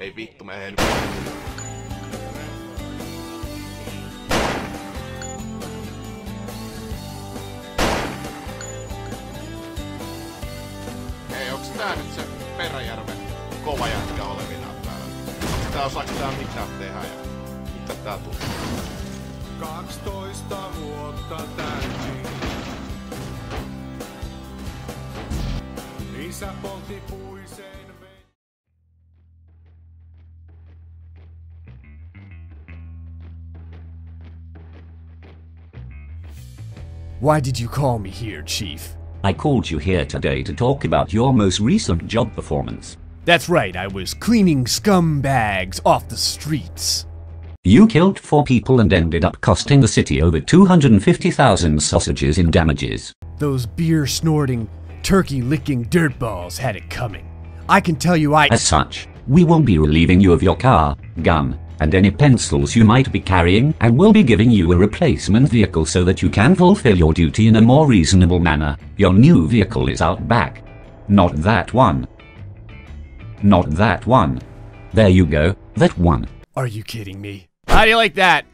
Ei vittu, mä en... Hei, onks tää nyt se Peräjärven kova jätkä olevinaan täällä? Onks tää, osaaks tää mitään tehdä ja mitä tää tulee? 12 vuotta täysin. Isä poltti puisen vei. Why did you call me here, Chief? I called you here today to talk about your most recent job performance. That's right, I was cleaning scumbags off the streets. You killed 4 people and ended up costing the city over 250,000 sausages in damages. Those beer-snorting, turkey-licking dirtballs had it coming. I can tell you As such, we will be relieving you of your car, gun, and any pencils you might be carrying, and will be giving you a replacement vehicle so that you can fulfill your duty in a more reasonable manner. Your new vehicle is out back. Not that one. Not that one. There you go, that one. Are you kidding me? How do you like that?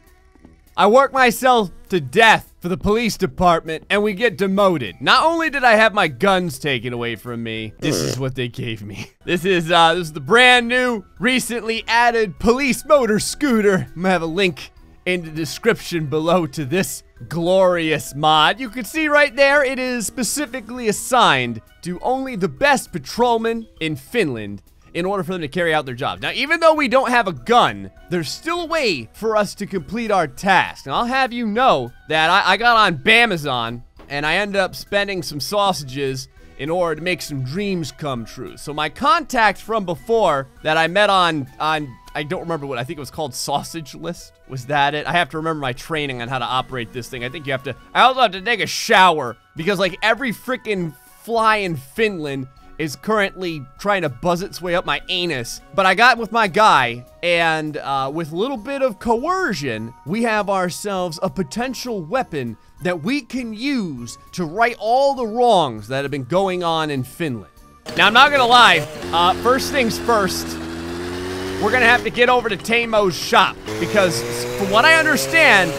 I work myself to death for the police department and we get demoted. Not only did I have my guns taken away from me, this is what they gave me. This is the brand new, recently added police motor scooter. I'm gonna have a link in the description below to this glorious mod. You can see right there, it is specifically assigned to only the best patrolmen in Finland, in order for them to carry out their job. Now, even though we don't have a gun, there's still a way for us to complete our task. And I'll have you know that I got on Bamazon, and I ended up spending some sausages in order to make some dreams come true. So my contact from before that I met on I don't remember what, I think it was called Sausage List. Was that it? I have to remember my training on how to operate this thing. I think you have to, I also have to take a shower because like every freaking fly in Finland is currently trying to buzz its way up my anus. But I got with my guy, and with a little bit of coercion, we have ourselves a potential weapon that we can use to right all the wrongs that have been going on in Finland. Now, I'm not gonna lie, first things first, we're gonna have to get over to Teimo's shop, because from what I understand,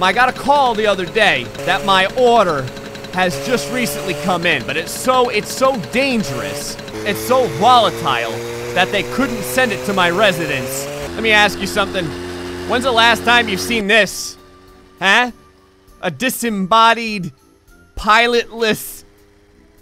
I got a call the other day that my order has just recently come in, but it's so dangerous, it's so volatile, that they couldn't send it to my residence. Let me ask you something. When's the last time you've seen this? Huh? A disembodied, pilotless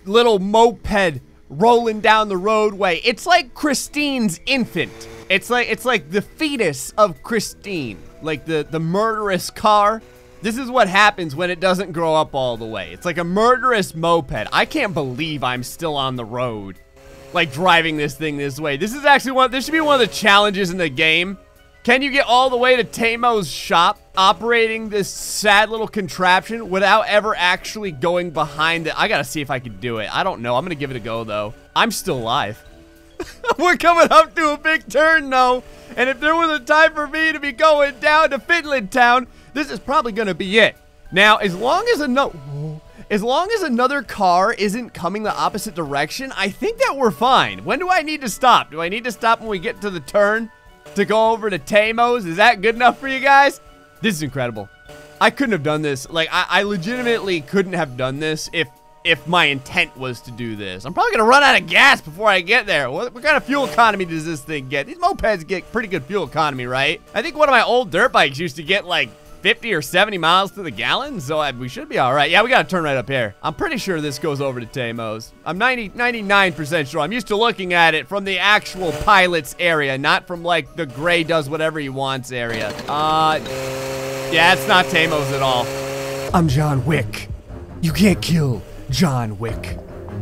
little moped rolling down the roadway. It's like Christine's infant. It's like the fetus of Christine, like the murderous car. This is what happens when it doesn't grow up all the way. It's like a murderous moped. I can't believe I'm still on the road, like driving this thing this way. This is actually this should be one of the challenges in the game. Can you get all the way to Teimo's shop operating this sad little contraption without ever actually going behind it? I gotta see if I can do it. I don't know, I'm gonna give it a go though. I'm still alive. We're coming up to a big turn though. And if there was a time for me to be going down to Finland town, this is probably gonna be it. Now, as long as another car isn't coming the opposite direction, I think that we're fine. When do I need to stop? Do I need to stop when we get to the turn to go over to Teimo's? Is that good enough for you guys? This is incredible. I couldn't have done this. Like, I legitimately couldn't have done this if my intent was to do this. I'm probably gonna run out of gas before I get there. What kind of fuel economy does this thing get? These mopeds get pretty good fuel economy, right? I think one of my old dirt bikes used to get like 50 or 70 miles to the gallon, so we should be all right. Yeah, we gotta turn right up here. I'm pretty sure this goes over to Teimo's. I'm 99% sure. I'm used to looking at it from the actual pilot's area, not from like the Gray does whatever he wants area. Yeah, it's not Teimo's at all. I'm John Wick. You can't kill John Wick.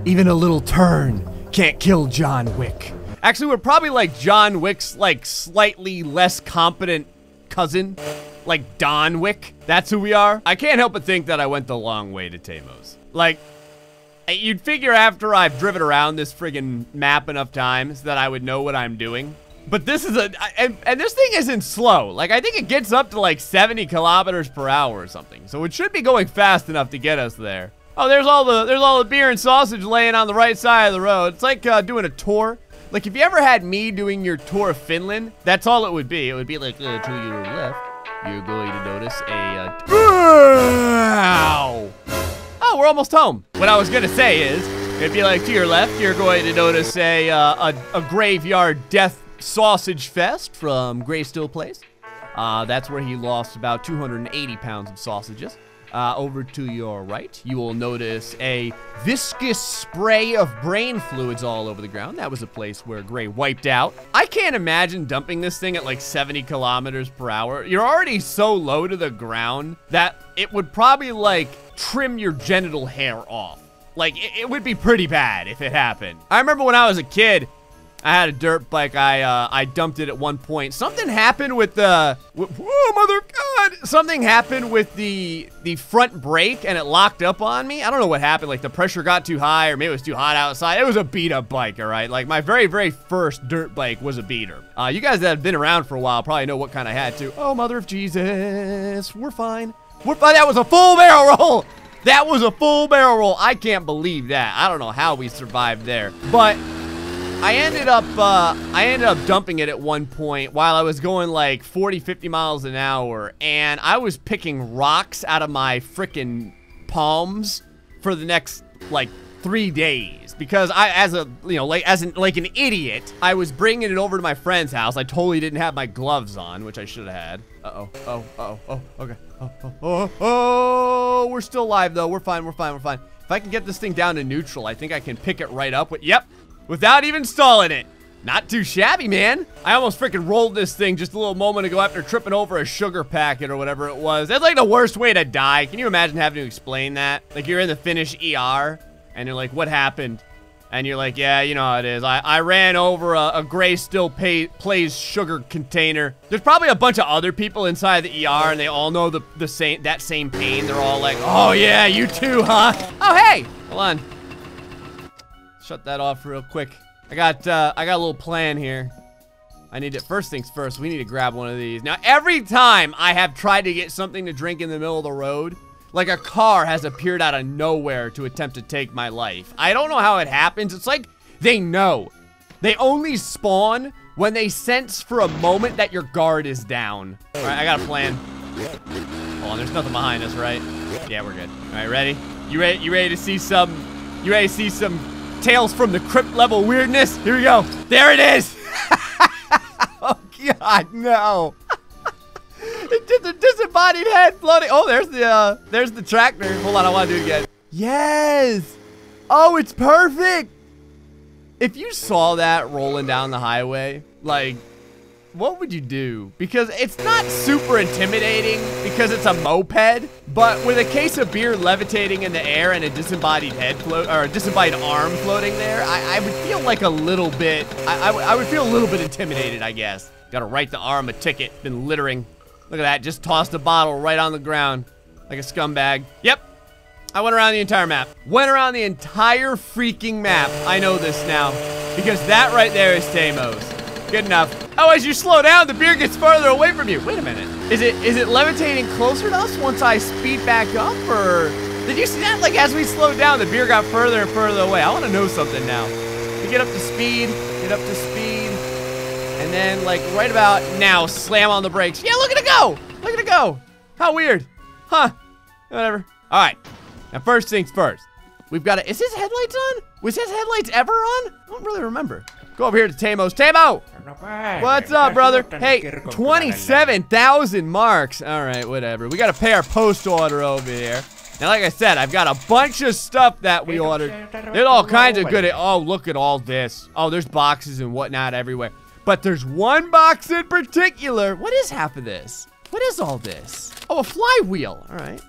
Even a little turn can't kill John Wick. Actually, we're probably like John Wick's like slightly less competent cousin. Like Don Wick, that's who we are. I can't help but think that I went the long way to Teimo's. Like, you'd figure after I've driven around this friggin' map enough times that I would know what I'm doing. But this is and this thing isn't slow. Like, I think it gets up to like 70 kilometers per hour or something. So it should be going fast enough to get us there. Oh, there's all the beer and sausage laying on the right side of the road. It's like doing a tour. Like, if you ever had me doing your tour of Finland, that's all it would be. It would be like, to your left, you're going to notice a, Ow! Oh, we're almost home. What I was gonna say is, if you like, to your left, you're going to notice a graveyard death sausage fest from Gray Still Place. That's where he lost about 280 pounds of sausages. Over to your right, you will notice a viscous spray of brain fluids all over the ground. That was a place where Gray wiped out. I can't imagine dumping this thing at like 70 kilometers per hour. You're already so low to the ground that it would probably like trim your genital hair off. Like it would be pretty bad if it happened. I remember when I was a kid, I had a dirt bike. I dumped it at one point. Something happened with the, oh mother God! Something happened with the front brake and it locked up on me. I don't know what happened. Like the pressure got too high or maybe it was too hot outside. It was a beat up bike, all right? Like my very, very first dirt bike was a beater. You guys that have been around for a while probably know what kind I had to. Oh mother of Jesus, we're fine. We're fine, that was a full barrel roll. That was a full barrel roll. I can't believe that. I don't know how we survived there, but I ended up dumping it at one point while I was going like 40, 50 miles an hour, and I was picking rocks out of my frickin' palms for the next like 3 days because I, as a, you know, like as an idiot, I was bringing it over to my friend's house. I totally didn't have my gloves on, which I should have had. Uh-oh. Oh. Oh. Oh. Okay. Oh. Oh. Oh. Oh. We're still alive though. We're fine. We're fine. We're fine. If I can get this thing down to neutral, I think I can pick it right up. With, yep. Without even stalling it. Not too shabby, man. I almost freaking rolled this thing just a little moment ago after tripping over a sugar packet or whatever it was. That's like the worst way to die. Can you imagine having to explain that? Like you're in the Finnish ER and you're like, what happened? And you're like, yeah, you know how it is. I ran over a Gray Still Plays sugar container. There's probably a bunch of other people inside the ER and they all know that same pain. They're all like, oh yeah, you too, huh? Oh, hey, hold on. Shut that off real quick. I got a little plan here. I need it. First things first, we need to grab one of these. Now, every time I have tried to get something to drink in the middle of the road, like a car has appeared out of nowhere to attempt to take my life. I don't know how it happens. It's like they know. They only spawn when they sense for a moment that your guard is down. All right, I got a plan. Hold on, there's nothing behind us, right? Yeah, we're good. All right, ready? You ready to see some? You ready to see some? Tales from the Crypt level weirdness. Here we go. There it is. Oh God, no. It's just a disembodied head floating. Oh, there's the tractor. Hold on, I want to do it again. Yes. Oh, it's perfect. If you saw that rolling down the highway, like, what would you do? Because it's not super intimidating because it's a moped, but with a case of beer levitating in the air and a disembodied head float, or a disembodied arm floating there, I would feel like a little bit, I would feel a little bit intimidated, I guess. Gotta write the arm a ticket, been littering. Look at that, just tossed a bottle right on the ground like a scumbag. Yep, I went around the entire map. Went around the entire freaking map. I know this now because that right there is Teimo's. Good enough. Oh, as you slow down, the beer gets farther away from you. Wait a minute. Is it levitating closer to us once I speed back up, or did you see that? Like as we slowed down, the beer got further and further away. I want to know something now. We get up to speed, and then like right about now, slam on the brakes. Yeah, look at it go. Look at it go. How weird, huh? Whatever. All right. Now first things first. We've got to. Is his headlights on? Was his headlights ever on? I don't really remember. Go over here to Teimo's. Teimo! What's up, brother? Hey, 27,000 marks. All right, whatever. We got to pay our post order over here. Now, like I said, I've got a bunch of stuff that we ordered. There's all kinds of good. Oh, look at all this. Oh, there's boxes and whatnot everywhere. But there's one box in particular. What is half of this? What is all this? Oh, a flywheel. All right.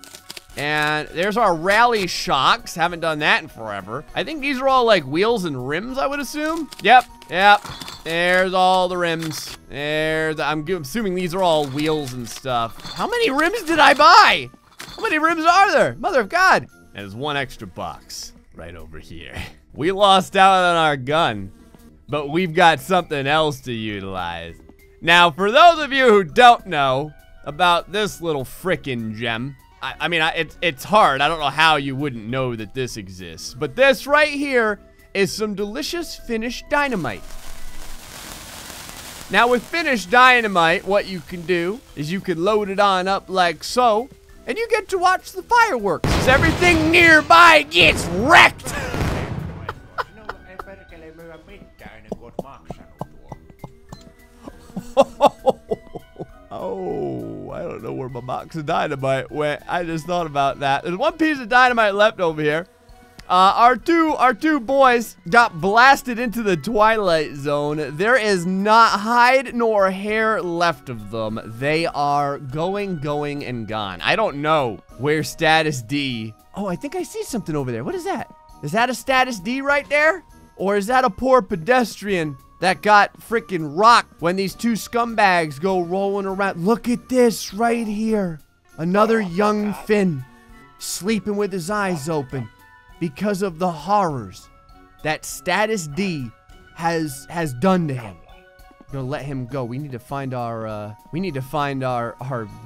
And there's our rally shocks. Haven't done that in forever. I think these are all like wheels and rims, I would assume. Yep, yep. There's all the rims. There's, I'm assuming these are all wheels and stuff. How many rims did I buy? How many rims are there? Mother of God. There's one extra box right over here. We lost out on our gun, but we've got something else to utilize. Now, for those of you who don't know about this little frickin' gem, I mean, it's hard. I don't know how you wouldn't know that this exists. But this right here is some delicious Finnish dynamite. Now with finished dynamite, what you can do is you can load it on up like so, and you get to watch the fireworks. Everything nearby gets wrecked. Oh, I don't know where my box of dynamite went. I just thought about that. There's one piece of dynamite left over here. Our two boys got blasted into the Twilight Zone. There is not hide nor hair left of them. They are going, and gone. I don't know where Status D... Oh, I think I see something over there. What is that? Is that a Status D right there? Or is that a poor pedestrian that got freaking rocked when these two scumbags go rolling around? Look at this right here. Another young Finn sleeping with his eyes open, because of the horrors that Status D has done to him. We're gonna let him go. We need to find our we need to find our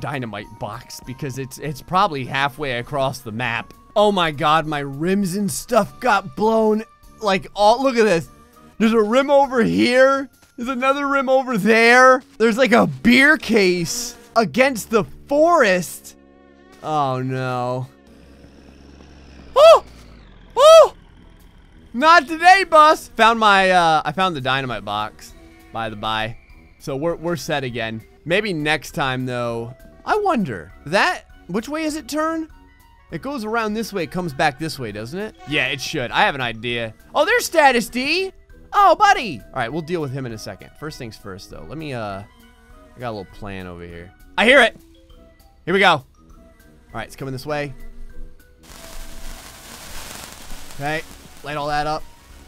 dynamite box, because it's probably halfway across the map. Oh my god, my rims and stuff got blown. Like, all, look at this. There's a rim over here. There's another rim over there. There's like a beer case against the forest. Oh no. Oh! Oh! Not today, bus! Found my, I found the dynamite box, by the by. So we're set again. Maybe next time, though. I wonder, which way is it turn? It goes around this way, it comes back this way, doesn't it? Yeah, it should. I have an idea. Oh, there's Status D! Oh, buddy! All right, we'll deal with him in a second. First things first, though. Let me, I got a little plan over here. I hear it! Here we go. All right, it's coming this way. Okay, light all that up.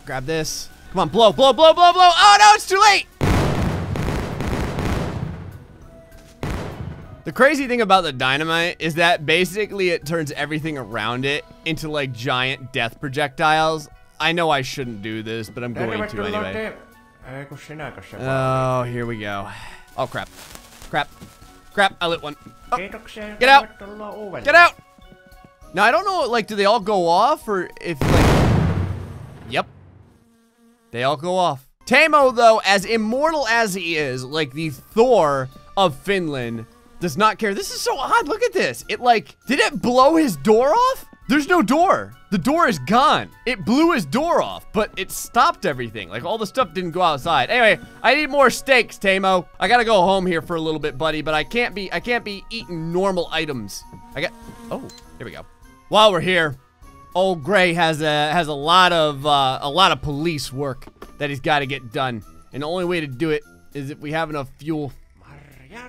Grab this. Come on, blow, blow, blow, blow, blow. Oh no, it's too late! The crazy thing about the dynamite is that basically it turns everything around it into like giant death projectiles. I know I shouldn't do this, but I'm going to anyway. Oh, here we go. Oh crap. Crap. Crap, I lit one. Oh. Get out! Get out! Now, I don't know, like, do they all go off, or if, like... Yep. They all go off. Teimo, though, as immortal as he is, like the Thor of Finland, does not care. This is so odd. Look at this. It, like, did it blow his door off? There's no door. The door is gone. It blew his door off, but it stopped everything. Like, all the stuff didn't go outside. Anyway, I need more steaks, Teimo. I gotta go home here for a little bit, buddy, but I can't be eating normal items. I got... Oh, here we go. While we're here, old Gray has a lot of police work that he's got to get done, and the only way to do it is if we have enough fuel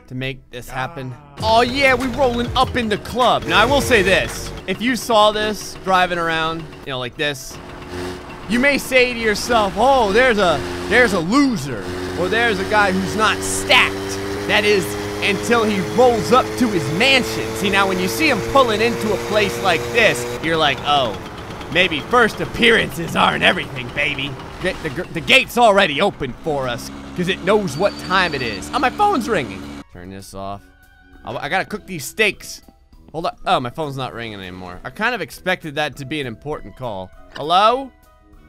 to make this happen. Oh yeah, we rolling up in the club. Now I will say this: if you saw this driving around, you know, like this, you may say to yourself, "Oh, there's a loser, or there's a guy who's not stacked." That is, until he rolls up to his mansion. See, now when you see him pulling into a place like this, you're like, oh, maybe first appearances aren't everything, baby. The gate's already open for us, because it knows what time it is. Oh, my phone's ringing. Turn this off. I gotta cook these steaks. Hold up. Oh, my phone's not ringing anymore. I kind of expected that to be an important call. Hello?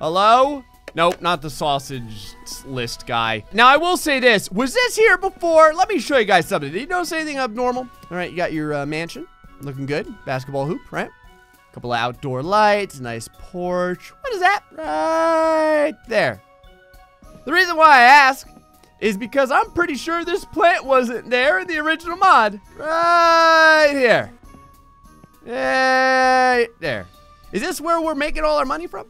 Hello? Nope, not the sausage list guy. Now, I will say this. Was this here before? Let me show you guys something. Did you notice anything abnormal? All right, you got your mansion. Looking good. Basketball hoop, right? Couple of outdoor lights, nice porch. What is that? Right there. The reason why I ask is because I'm pretty sure this plant wasn't there in the original mod. Right here. Right there. Is this where we're making all our money from?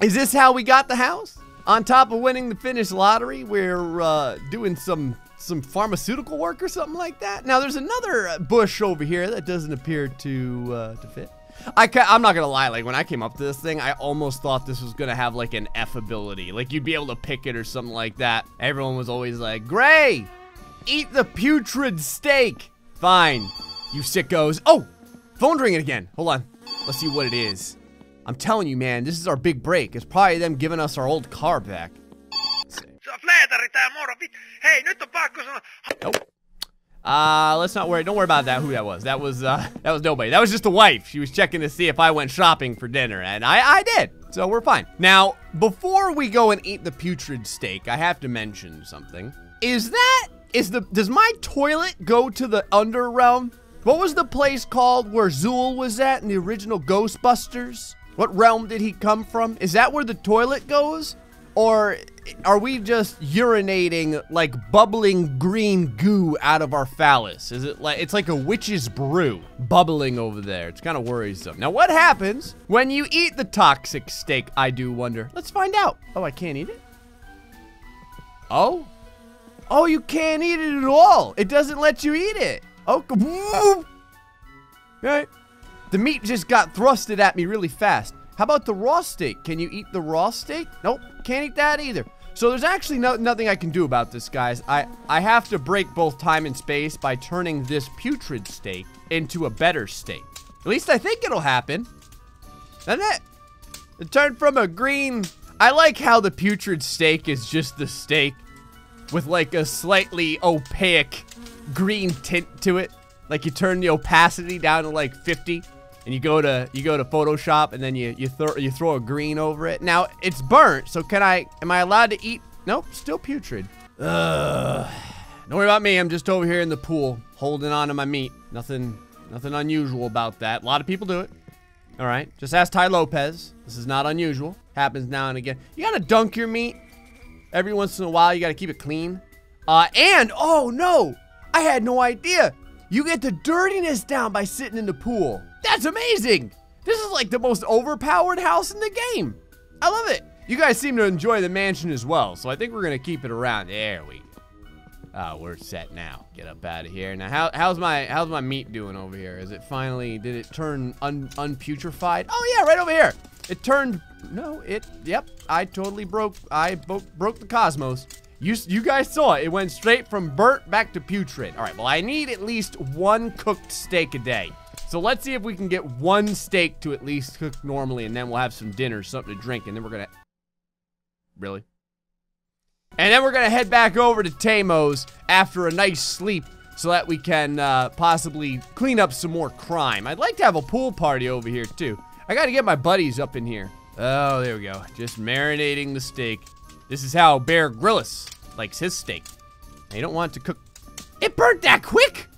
Is this how we got the house? On top of winning the Finnish lottery, we're doing some pharmaceutical work or something like that. Now, there's another bush over here that doesn't appear to fit. I'm not gonna lie, like when I came up to this thing, I almost thought this was gonna have like an F ability. Like you'd be able to pick it or something like that. Everyone was always like, Gray, eat the putrid steak. Fine, you sickos. Oh, phone's ringing again. Hold on, let's see what it is. I'm telling you, man, this is our big break. It's probably them giving us our old car back. Nope. Let's not worry. Don't worry about that. Who that was? That was nobody. That was just the wife. She was checking to see if I went shopping for dinner, and I did. So we're fine. Now, before we go and eat the putrid steak, I have to mention something. Does my toilet go to the underrealm? What was the place called where Zuul was at in the original Ghostbusters? What realm did he come from? Is that where the toilet goes? Or are we just urinating like bubbling green goo out of our phallus? Is it like, it's like a witch's brew bubbling over there. It's kind of worrisome. Now what happens when you eat the toxic steak, I do wonder? Let's find out. Oh, I can't eat it? Oh? Oh, you can't eat it at all. It doesn't let you eat it. Oh, right. The meat just got thrusted at me really fast. How about the raw steak? Can you eat the raw steak? Nope, can't eat that either. So there's actually nothing I can do about this, guys. I have to break both time and space by turning this putrid steak into a better steak. At least I think it'll happen. Doesn't it? It turned from a green... I like how the putrid steak is just the steak with like a slightly opaque green tint to it. Like you turn the opacity down to like 50. And you go to Photoshop, and then you throw a green over it. Now it's burnt, so am I allowed to eat? Nope, still putrid. Ugh. Don't worry about me. I'm just over here in the pool, holding on to my meat. Nothing unusual about that. A lot of people do it. All right, just ask Tai Lopez. This is not unusual. Happens now and again. You gotta dunk your meat every once in a while. You gotta keep it clean. And oh no, I had no idea. You get the dirtiness down by sitting in the pool. That's amazing! This is like the most overpowered house in the game. I love it. You guys seem to enjoy the mansion as well, so I think we're gonna keep it around. There we go. We're set now. Get up out of here. Now, how's my meat doing over here? Is it finally, did it turn unputrefied? Oh yeah, right over here. It turned, no, it, yep. I totally broke the cosmos. You guys saw it. It went straight from burnt back to putrid. All right, well, I need at least one cooked steak a day. So let's see if we can get one steak to at least cook normally, and then we'll have some dinner, something to drink, and then we're gonna... Really? And then we're gonna head back over to Teimo's after a nice sleep so that we can possibly clean up some more crime. I'd like to have a pool party over here, too. I gotta get my buddies up in here. Oh, there we go. Just marinating the steak. This is how Bear Grylls likes his steak. Now, you don't want to cook... It burnt that quick?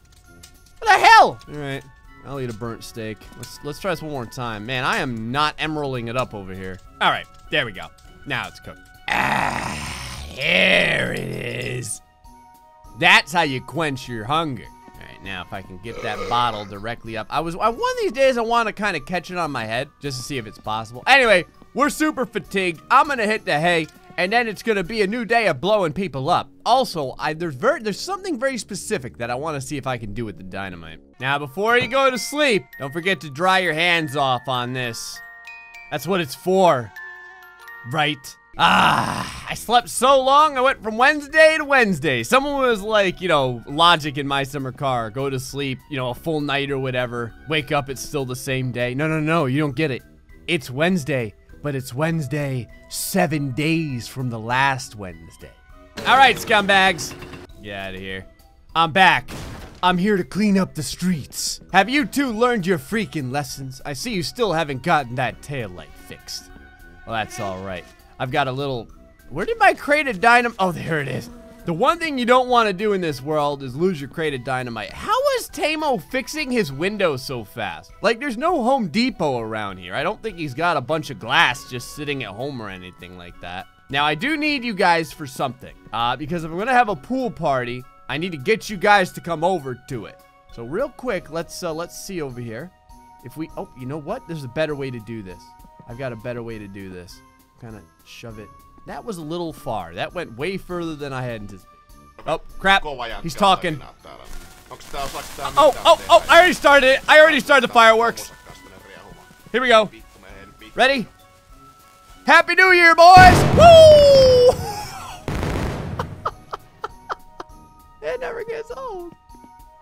What the hell? All right. I'll eat a burnt steak. Let's try this one more time. Man, I am not emeralding it up over here. All right, there we go. Now it's cooked. Ah, here it is. That's how you quench your hunger. All right, now if I can get that bottle directly up. One of these days I want to kind of catch it on my head just to see if it's possible. Anyway, we're super fatigued. I'm gonna hit the hay, and then it's gonna be a new day of blowing people up. Also, there's something very specific that I wanna see if I can do with the dynamite. Now, before you go to sleep, don't forget to dry your hands off on this. That's what it's for, right? I slept so long, I went from Wednesday to Wednesday. Someone was like, you know, logic in My Summer Car, go to sleep, you know, a full night or whatever. Wake up, it's still the same day. No, no, no, you don't get it. It's Wednesday. But it's Wednesday, 7 days from the last Wednesday. All right, scumbags. Get out of here. I'm back. I'm here to clean up the streets. Have you two learned your freaking lessons? I see you still haven't gotten that taillight fixed. Well, that's all right. I've got a little... Where did my crate of dynamite... Oh, there it is. The one thing you don't want to do in this world is lose your crate of dynamite. How is Teimo fixing his window so fast? Like, there's no Home Depot around here. I don't think he's got a bunch of glass just sitting at home or anything like that. Now, I do need you guys for something. Because if I'm going to have a pool party, I need to get you guys to come over to it. So real quick, let's see over here. If we... Oh, you know what? There's a better way to do this. I've got a better way to do this. Kind of shove it. That was a little far. That went way further than I had anticipated. Oh, crap. He's talking. Oh, I already started it. I already started the fireworks. Here we go. Ready? Happy New Year, boys! Woo! It never gets old.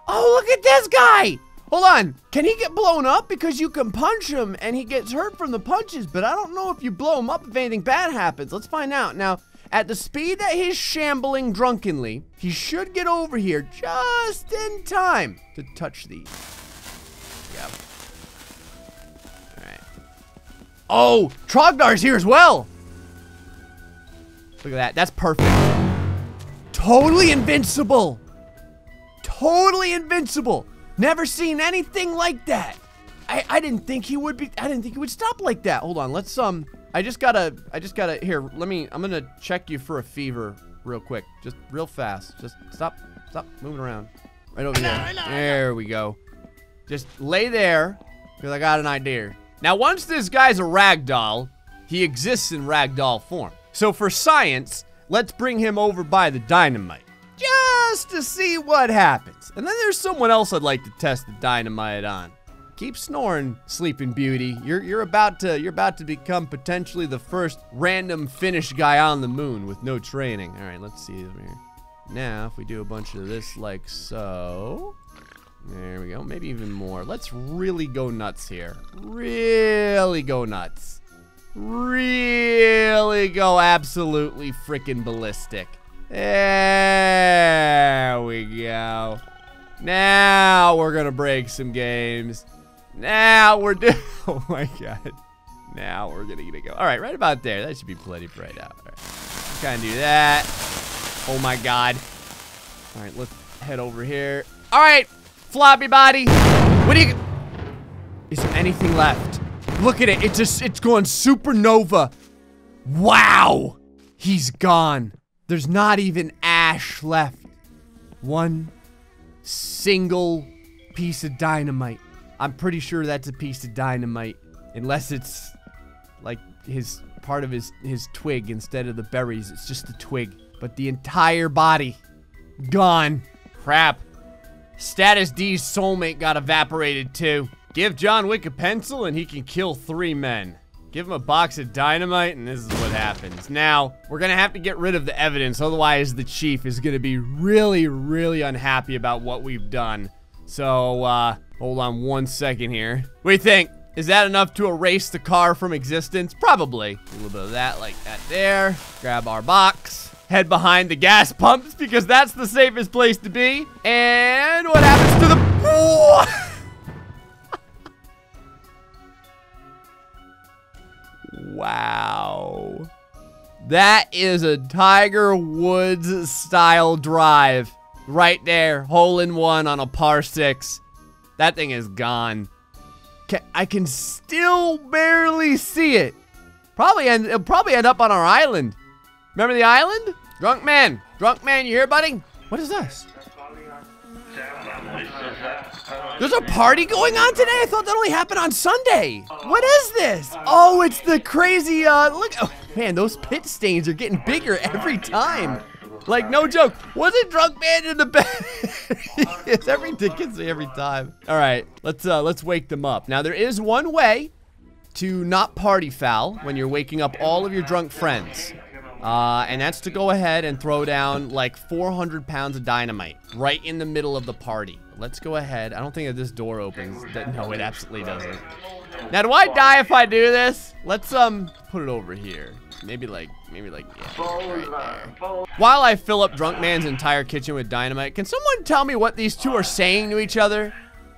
Oh, look at this guy! Hold on. Can he get blown up? Because you can punch him and he gets hurt from the punches, but I don't know if you blow him up if anything bad happens. Let's find out. Now, At the speed that he's shambling drunkenly, he should get over here just in time to touch these. Yep. All right. Oh, Trogdar's here as well. Look at that. That's perfect. Totally invincible. Totally invincible. Never seen anything like that. I didn't think he would be. I didn't think he would stop like that. Hold on. Let's I just gotta here. Let me. I'm gonna check you for a fever real quick. Just real fast. Just stop moving around. Right over here. There we go. Just lay there, because I got an idea. Now, once this guy's a ragdoll, he exists in ragdoll form. So for science, let's bring him over by the dynamite, just to see what happens. And then there's someone else I'd like to test the dynamite on. Keep snoring, Sleeping Beauty. You're about to become potentially the first random Finnish guy on the moon with no training. All right, let's see over here. Now, if we do a bunch of this like so, there we go. Maybe even more. Let's really go nuts here. Really go nuts. Really go absolutely freaking ballistic. There we go. Now we're gonna break some games. Now we're doing. Oh my god. Now we're gonna go. All right, right about there. That should be plenty bright out. All right. Kind of do that. Oh my god. All right, let's head over here. All right, floppy body. What do you? Is there anything left? Look at it. It just—it's going supernova. Wow. He's gone. There's not even ash left. One single piece of dynamite. I'm pretty sure that's a piece of dynamite, unless it's like his part of his twig instead of the berries. It's just the twig, but the entire body gone. Crap. Status D's soulmate got evaporated too. Give John Wick a pencil and he can kill 3 men. Give him a box of dynamite and this is what happens. Now, we're gonna have to get rid of the evidence, otherwise the chief is gonna be really, really unhappy about what we've done. So, hold on one second here. What do you think? Is that enough to erase the car from existence? Probably. A little bit of that like that there. Grab our box. Head behind the gas pumps because that's the safest place to be. And what happens to the... Wow. That is a Tiger Woods style drive. Right there, hole in one on a par 6. That thing is gone. I can still barely see it. It'll probably end up on our island. Remember the island? Drunk man, you here, buddy? What is this? There's a party going on today? I thought that only happened on Sunday. What is this? Oh, it's the crazy, look. Oh, man, those pit stains are getting bigger every time. Like, no joke. Wasn't Drunk Man in the bed? It's every ticket every time. All right, let's wake them up. Now, there is one way to not party foul when you're waking up all of your drunk friends. And that's to go ahead and throw down like 400 pounds of dynamite right in the middle of the party. Let's go ahead. I don't think that this door opens. No, it absolutely doesn't. Now, do I die if I do this? Let's put it over here. Maybe like, yeah, right there. While I fill up Drunk Man's entire kitchen with dynamite, can someone tell me what these two are saying to each other?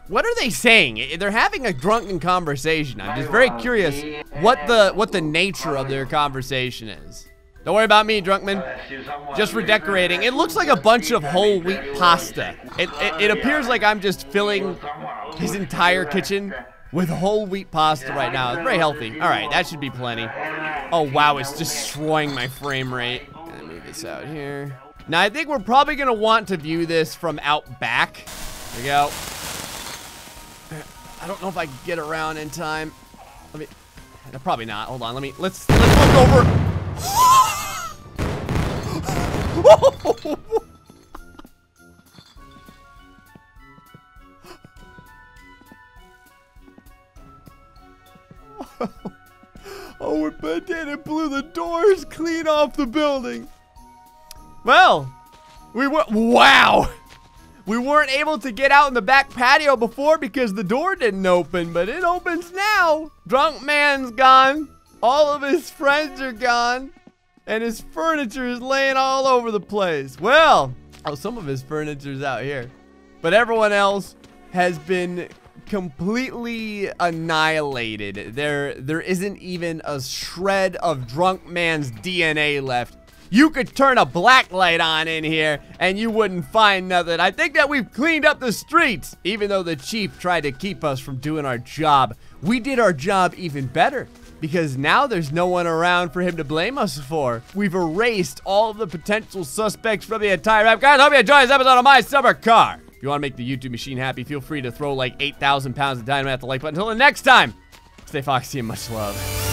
What are they saying? They're having a drunken conversation. I'm just very curious what the nature of their conversation is. Don't worry about me, Drunkman. Just redecorating. It looks like a bunch of whole wheat pasta. It appears like I'm just filling his entire kitchen with whole wheat pasta right now. It's very healthy. All right, that should be plenty. Oh, wow, it's destroying my frame rate. Let me move this out here. Now, I think we're probably going to want to view this from out back. There we go. I don't know if I can get around in time. Probably not. Hold on. Let's look over. Oh, it did. It blew the doors clean off the building. Well, wow. We weren't able to get out in the back patio before because the door didn't open, but it opens now. Drunk Man's gone. All of his friends are gone. and his furniture is laying all over the place. Well, oh, some of his furniture's out here, but everyone else has been completely annihilated. There isn't even a shred of Drunk Man's DNA left. You could turn a black light on in here and you wouldn't find nothing. I think that we've cleaned up the streets. Even though the chief tried to keep us from doing our job, we did our job even better, because now there's no one around for him to blame us for. We've erased all of the potential suspects from the entire map. Guys, I hope you enjoyed this episode of My Summer Car. If you want to make the YouTube machine happy, feel free to throw like 8,000 pounds of dynamite at the like button. Until the next time, stay foxy and much love.